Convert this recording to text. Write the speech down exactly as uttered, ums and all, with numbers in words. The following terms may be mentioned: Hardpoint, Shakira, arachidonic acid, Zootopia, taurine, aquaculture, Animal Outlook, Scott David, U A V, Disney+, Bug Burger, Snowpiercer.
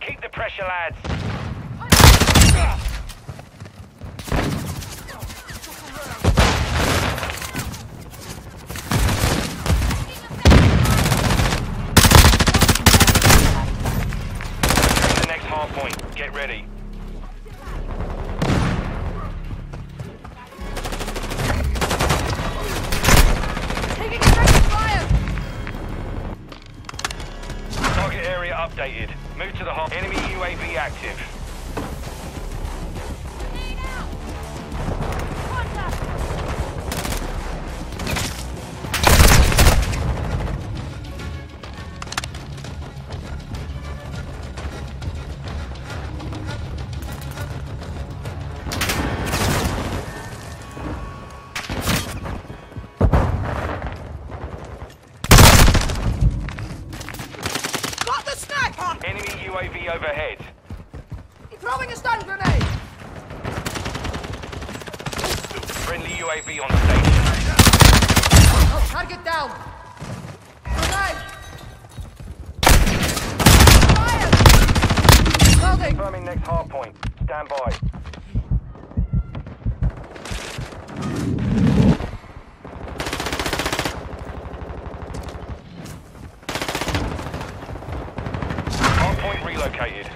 Keep the pressure, lads. That's the next hard point. Get ready. Updated. Move to the hot. Enemy U A V active. Enemy U A V overhead. Throwing a stun grenade! Friendly U A V on station. Oh, target down! Grenade! Fire! Loading! Confirming next hardpoint. Stand by. Located.